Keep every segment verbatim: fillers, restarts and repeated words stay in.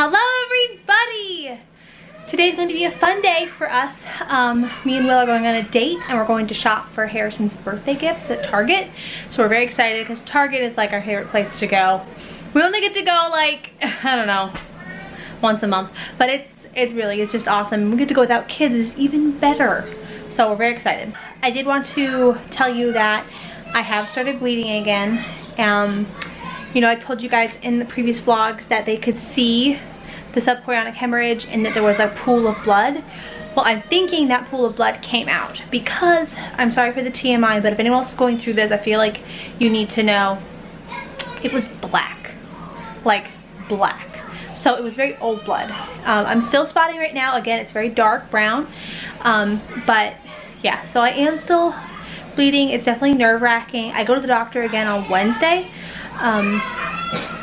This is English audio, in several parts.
Hello everybody! Today's going to be a fun day for us. Um, me and Will are going on a date and we're going to shop for Harrison's birthday gifts at Target. So we're very excited because Target is like our favorite place to go. We only get to go like, I don't know, once a month. But it's it really is just awesome. We get to go without kids, it's even better. So we're very excited. I did want to tell you that I have started bleeding again. Um, You know, I told you guys in the previous vlogs that they could see the subchorionic hemorrhage and that there was a pool of blood. Well, I'm thinking that pool of blood came out because, I'm sorry for the T M I, but if anyone else is going through this, I feel like you need to know it was black. Like, black. So it was very old blood. Um, I'm still spotting right now. Again, it's very dark brown. Um, but, yeah, so I am still bleeding. It's definitely nerve-wracking. I go to the doctor again on Wednesday. Um,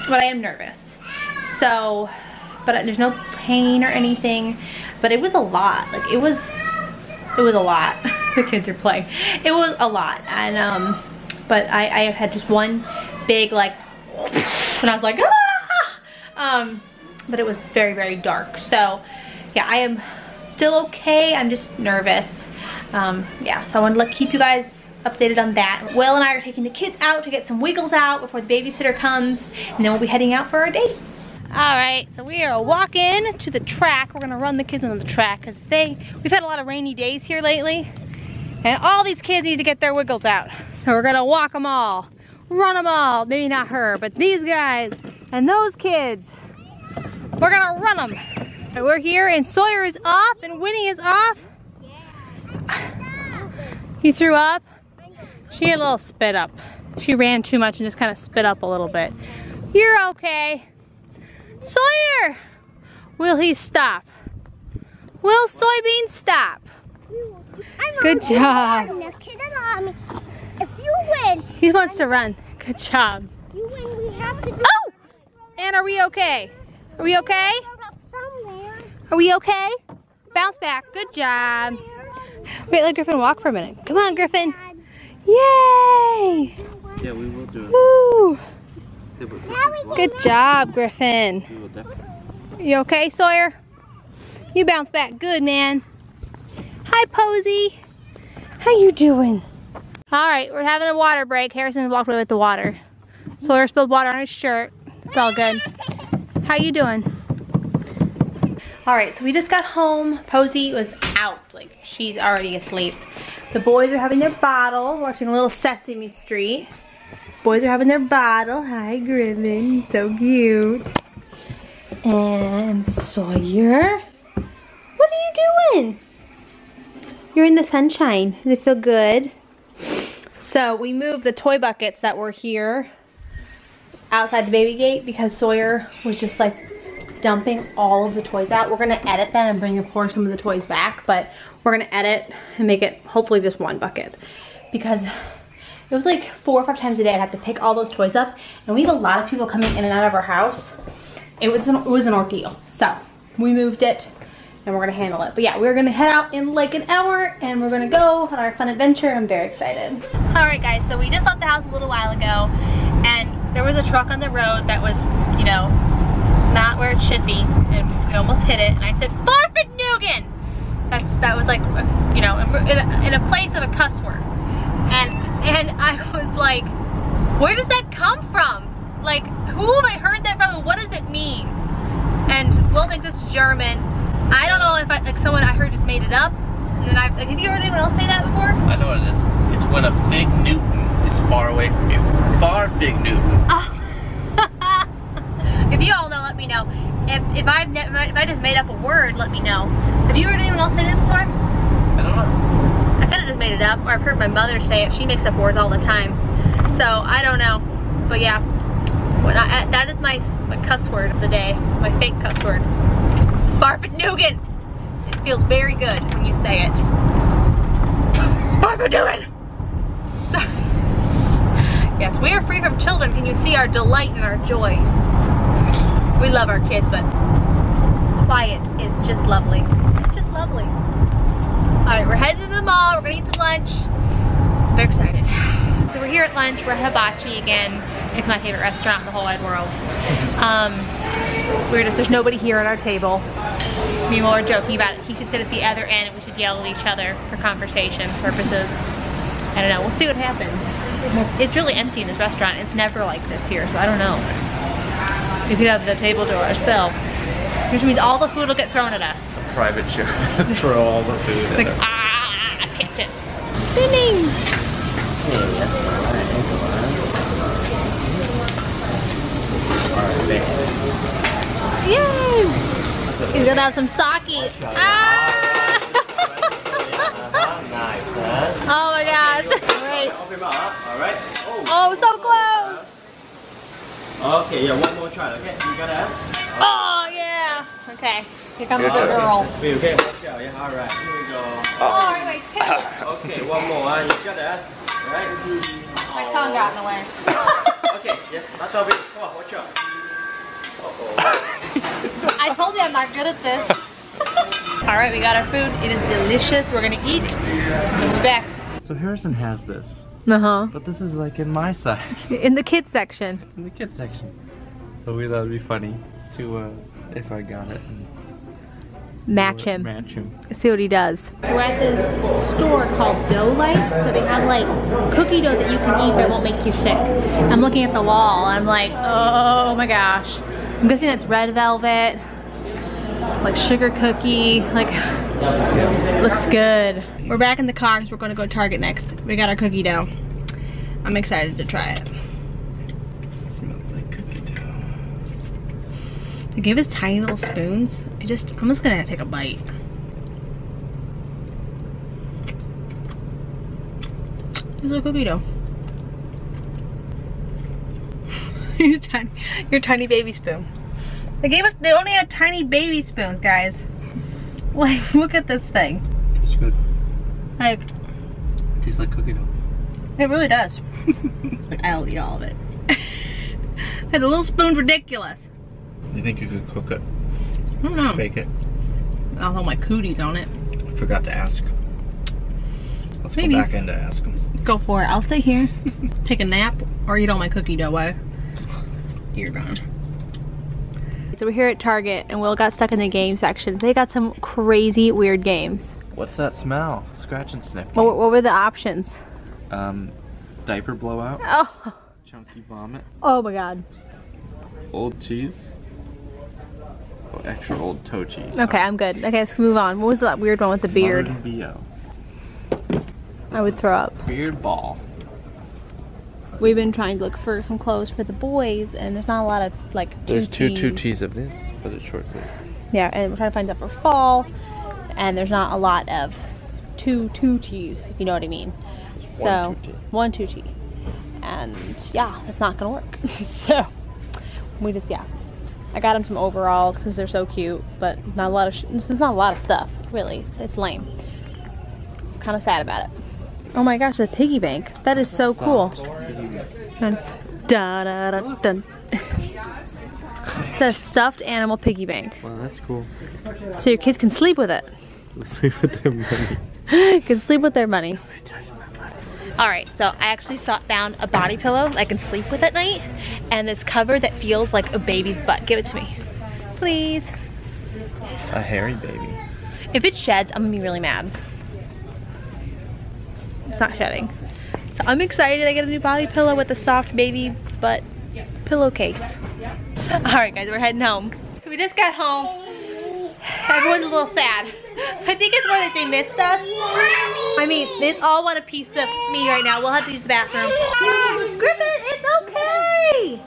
but I am nervous, so, but there's no pain or anything, but it was a lot, like, it was, it was a lot, the kids are playing, it was a lot, and, um, but I, I have had just one big, like, and I was like, ah! um, but it was very, very dark, so, yeah, I am still okay, I'm just nervous, um, yeah, so I wanted to keep you guys updated on that. Will and I are taking the kids out to get some wiggles out before the babysitter comes, and then we'll be heading out for our date. All right, so we are walking to the track. We're gonna run the kids on the track because they, we've had a lot of rainy days here lately, and all these kids need to get their wiggles out. So we're gonna walk them all, run them all. Maybe not her, but these guys and those kids. We're gonna run them. Right, we're here, and Sawyer is off, and Winnie is off. He threw up. She had a little spit up. She ran too much and just kind of spit up a little bit. You're okay. Sawyer! Will he stop? Will Soybean stop? I'm Good job. If you win. He wants to run. Good job. You win, we have to do oh! And are we okay? Are we okay? Are we okay? Bounce back. Good job. Wait, let Griffin walk for a minute. Come on, Griffin. Yay! Yeah, we will do it. Woo! Good job, Griffin. You okay, Sawyer? You bounce back good, man. Hi, Posey. How you doing? All right, we're having a water break. Harrison walked away with the water. Sawyer spilled water on his shirt. It's all good. How you doing? All right, so we just got home. Posey was out. Like, she's already asleep. The boys are having their bottle, watching a little Sesame Street. Boys are having their bottle. Hi, Griffin, so cute. And Sawyer, what are you doing? You're in the sunshine. Does it feel good? So we moved the toy buckets that were here outside the baby gate because Sawyer was just like dumping all of the toys out. We're gonna edit them and bring, of course, some of the toys back, but we're gonna edit and make it hopefully just one bucket because it was like four or five times a day I'd have to pick all those toys up, and we had a lot of people coming in and out of our house. It was an, it was an ordeal, so we moved it and we're gonna handle it. But yeah, we're gonna head out in like an hour and we're gonna go on our fun adventure. I'm very excited. All right, guys, so we just left the house a little while ago, and there was a truck on the road that was, you know, not where it should be, and we almost hit it, and I said, Fahrvergnügen! That's, that was like, you know, in a, in a place of a cuss word. And, and I was like, where does that come from? Like, who have I heard that from, and what does it mean? And Will thinks it's German. I don't know if I, like, someone I heard just made it up. And then I, like, have you heard anyone else say that before? I know what it is. It's when a fig Newton is far away from you. Fahrvergnügen. Oh. If you all know, let me know. If, if, I've ne if I just made up a word, let me know. Have you heard anyone else say that before? I don't know. I kind of just made it up, or I've heard my mother say it. She makes up words all the time. So, I don't know. But yeah, when I, that is my, my cuss word of the day. My fake cuss word. Fahrvergnügen! It feels very good when you say it. Fahrvergnügen! Yes, we are free from children. Can you see our delight and our joy? We love our kids, but quiet is just lovely. It's just lovely. All right, we're headed to the mall. We're gonna eat some lunch. Very excited. So we're here at lunch. We're at Hibachi again. It's my favorite restaurant in the whole wide world. Um, We're just, there's nobody here at our table. Me and Will are joking about it. He should sit at the other end and we should yell at each other for conversation purposes. I don't know, we'll see what happens. It's really empty in this restaurant. It's never like this here, so I don't know. We could have the table to ourselves, which means all the food will get thrown at us. A private show. Throw all the food at like, us. Ah, I catch it. Spinning! Yay! He's gonna have some sake. Ah! Oh my gosh. Great. Oh, so close! Okay, yeah, one more try, okay? You gotta have. Oh, yeah! Okay, here comes the girl. Okay, watch out, yeah, alright, here we go. Oh, anyway, two. Okay, one more, uh, you gotta have. Right? My tongue got in the way. Okay, yes, that's all big. Come on, watch out. Uh-oh. I told you I'm not good at this. Alright, we got our food. It is delicious. We're gonna eat. We'll be back. So Harrison has this. Uh-huh. But this is like in my size. In the kids section. In the kids section. So we thought it'd be funny to, uh, if I got it. Match him. Match him. See what he does. So we're at this store called Dough Light. So they have like cookie dough that you can eat that won't make you sick. I'm looking at the wall and I'm like, oh my gosh. I'm guessing that's red velvet. Like sugar cookie, like looks good. We're back in the car because we're gonna go to Target next. We got our cookie dough. I'm excited to try it. It smells like cookie dough. They give us tiny little spoons. I just, I'm just gonna take a bite. This is a cookie dough. Your tiny, your tiny baby spoon. They gave us, they only had tiny baby spoons, guys. Like, look at this thing. It's good. Like, it tastes like cookie dough. It really does. I'll eat all of it. Hey, the little spoon's ridiculous. You think you could cook it? I don't know. Bake it? I'll have my cooties on it. I forgot to ask. Let's Maybe. go back in to ask them. Go for it. I'll stay here, take a nap, or eat all my cookie dough while you're gone. So we're here at Target and Will got stuck in the game section. They got some crazy weird games. What's that smell? Scratch and sniff. What, what were the options? Um, diaper blowout. Oh. Chunky vomit. Oh my god. Old cheese. Oh, extra old toe cheese. Sorry. Okay, I'm good. Okay, let's move on. What was that weird one with the beard? B O I would throw up. Beard ball. We've been trying to look for some clothes for the boys, and there's not a lot of like tutus. There's two tutus of this, but it's short sleeve. Yeah, and we're trying to find stuff for fall, and there's not a lot of two tutus, if you know what I mean. Just so one tutu, and yeah, that's not gonna work. So we just yeah, I got them some overalls because they're so cute, but not a lot of. Sh this is not a lot of stuff, really. It's, it's lame. I'm kind of sad about it. Oh my gosh, the piggy bank. That is so cool. Dun, dun, dun, dun. It's a stuffed animal piggy bank. Wow, that's cool. So your kids can sleep with it. Sleep with their money. Can sleep with their money. Alright, so I actually saw, found a body pillow I can sleep with at night. And this cover that feels like a baby's butt. Give it to me. Please. A hairy baby. If it sheds, I'm gonna be really mad. It's not shedding. So I'm excited I get a new body pillow with a soft baby butt pillowcase. Alright guys, we're heading home. So we just got home. Everyone's a little sad. I think it's more that they missed us. I mean, they all want a piece of me right now. We'll have to use the bathroom. Griffin, it's okay!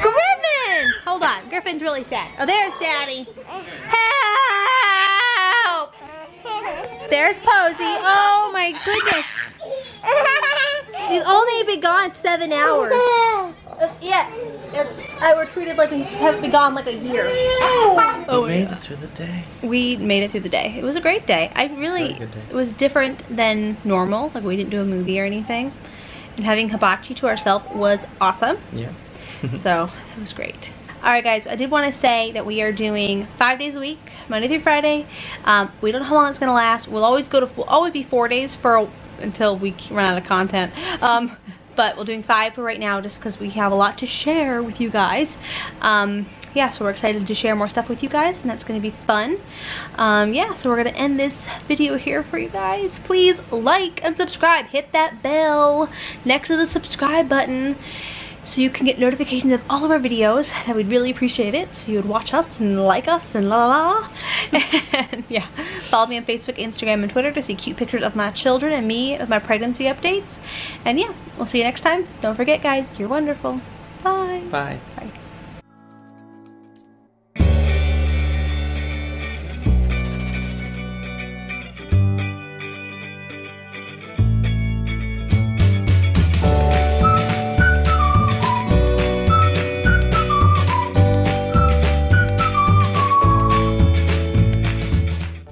Griffin! Hold on, Griffin's really sad. Oh, there's Daddy. Help! There's Posey. Oh my goodness. You've only been gone seven hours. It's, yeah, it's, I were treated like we have been gone like a year. Oh, oh we made yeah. it through the day. We made it through the day. It was a great day. I really, it was, it was different than normal. Like we didn't do a movie or anything. And having hibachi to ourselves was awesome. Yeah. So it was great. Alright guys, I did want to say that we are doing five days a week, Monday through Friday. Um, we don't know how long it's going to last. We'll always go to, we'll always be four days for a, until we run out of content. Um, but we're doing five for right now just because we have a lot to share with you guys. Um, yeah, so we're excited to share more stuff with you guys, and that's going to be fun. Um, yeah, so we're going to end this video here for you guys. Please like and subscribe. Hit that bell next to the subscribe button so you can get notifications of all of our videos. That we'd really appreciate it. So you would watch us and like us and la la la. And yeah, follow me on Facebook, Instagram, and Twitter to see cute pictures of my children and me with my pregnancy updates. And yeah, we'll see you next time. Don't forget, guys, you're wonderful. Bye. Bye. Bye.